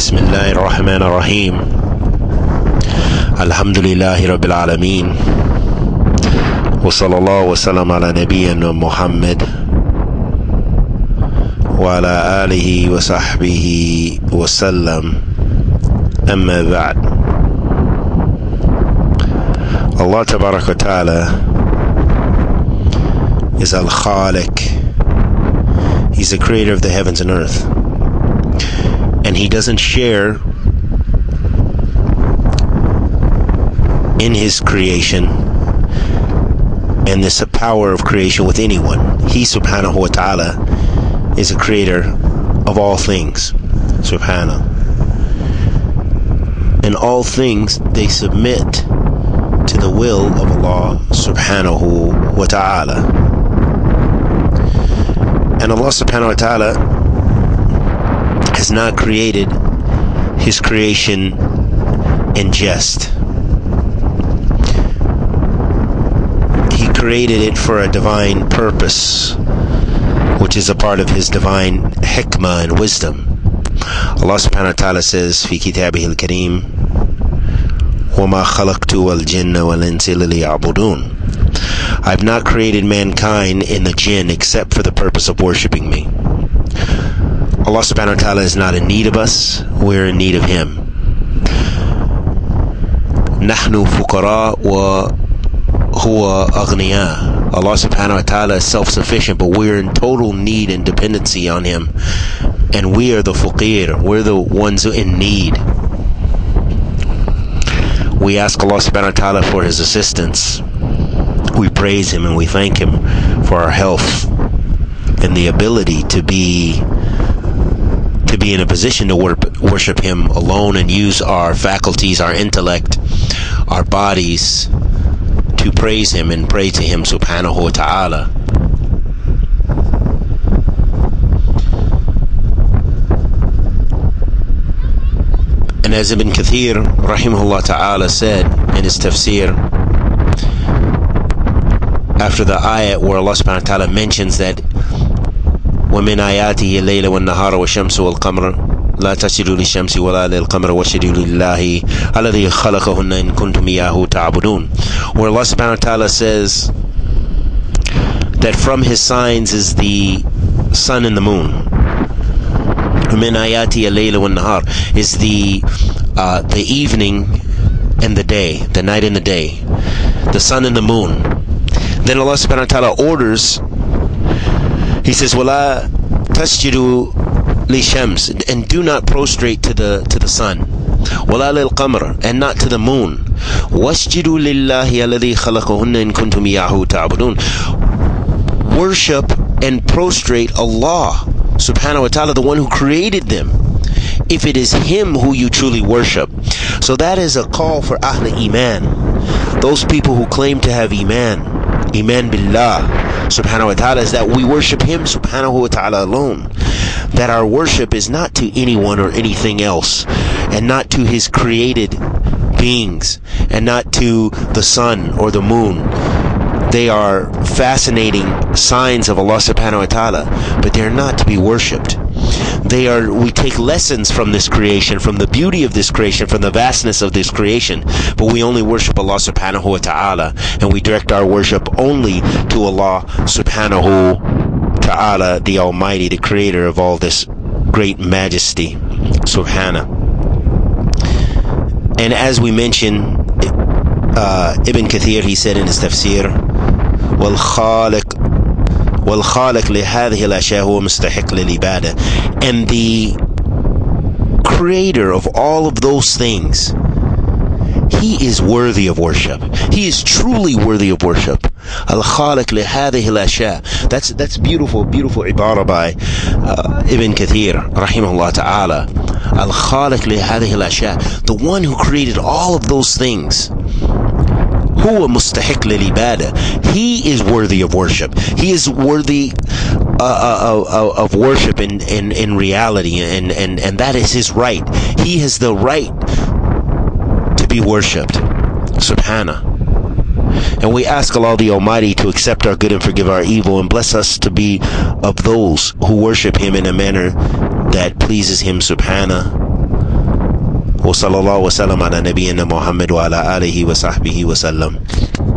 Bismillahir Rahmanir Rahim. Alhamdulillahi Rabbil Alameen. Wa sallallahu wa sallam ala nabiyyina Muhammad wa ala alihi wa sahbihi wa sallam. Amma ba'd. Allah Tabarak wa Ta'ala is Al-Khalaq. He's the creator of the heavens and earth. And he doesn't share in his creation and this power of creation with anyone. He, subhanahu wa ta'ala, is a creator of all things, subhanahu. And all things, they submit to the will of Allah, subhanahu wa ta'ala. And Allah, subhanahu wa ta'ala, has not created his creation in jest. He created it for a divine purpose, which is a part of his divine hikmah and wisdom. Allah subhanahu wa ta'ala says fi kitabihi al-kareem, وَمَا خَلَقْتُ وَالْجِنَّ وَالْإِنسَ إِلَّا لِيَعْبُدُونِ. I have not created mankind and the jinn except for the purpose of worshiping me. Allah subhanahu wa ta'ala is not in need of us, we're in need of him. Nahnu fuqara wa huwa aghniya. Allah subhanahu wa ta'ala is self-sufficient, but we're in total need and dependency on him. And we are the fuqir, we're the ones who are in need. We ask Allah subhanahu wa ta'ala for his assistance. We praise him and we thank him for our health and the ability to be in a position to worship him alone and use our faculties, our intellect, our bodies to praise him and pray to him subhanahu wa ta'ala. And as Ibn Kathir rahimahullah ta'ala said in his tafsir, after the ayat where Allah subhanahu wa ta'ala mentions that وَمِنْ آيَاتِهِ اللَّيْلَ وَالنَّهَارَ وَالشَّمْسُ وَالْقَمْرَ لَا تَسْجُدُوا لِلشَّمْسِ وَلَا لِلْقَمْرِ وَاسْجُدُوا لِلَّهِ الَّذِي خَلَقَهُنَّ إِن كُنتُمْ إِيَّاهُ تَعْبُدُونَ. Where Allah subhanahu wa ta'ala says that from his signs is the sun and the moon. وَمِنْ آيَاتِهِ اللَّيْلِ وَالنَّهَارِ is the evening and the day, the night and the day, the sun and the moon. Then Allah subhanahu wa ta'ala orders, he says, "Wala tasjudu li shams," and do not prostrate to the sun. "Wala lil qamar," and not to the moon. "Wasjudu lillahi alladhi khalaqahunna in kuntum iyyahu ta'budun." Worship and prostrate Allah subhanahu wa ta'ala, the one who created them, if it is him who you truly worship. So that is a call for Ahl Iman, those people who claim to have Iman, Iman billah subhanahu wa ta'ala, is that we worship him subhanahu wa ta'ala alone, that our worship is not to anyone or anything else, and not to his created beings, and not to the sun or the moon. They are fascinating signs of Allah subhanahu wa ta'ala, but they're not to be worshipped. They are, we take lessons from this creation, from the beauty of this creation, from the vastness of this creation, but we only worship Allah subhanahu wa ta'ala, and we direct our worship only to Allah subhanahu wa ta'ala, the Almighty, the creator of all this great majesty, subhanahu. And as we mentioned, Ibn Kathir, he said in his tafsir, وَالْخَالِقُ لِهَذِهِ الْأَشْيَاءِ هُوَ مُسْتَحِقٌّ لِلْعِبَادَةِ. And the creator of all of those things, he is worthy of worship. He is truly worthy of worship. Al-Khaliq li hadhihi al-ashya. That's beautiful, beautiful ibarah by Ibn Kathir rahimahullah ta'ala. Al-Khaliq li hadhihi al-ashya, the one who created all of those things. Huwa mustahiq lil-ibadah. He is worthy of worship. He is worthy of worship in reality, and that is his right. He has the right to be worshipped, subhanahu. And we ask Allah the Almighty to accept our good and forgive our evil, and bless us to be of those who worship him in a manner that pleases him, subhanahu. وصلى الله وسلم على نبينا محمد وعلى آله وصحبه وسلم.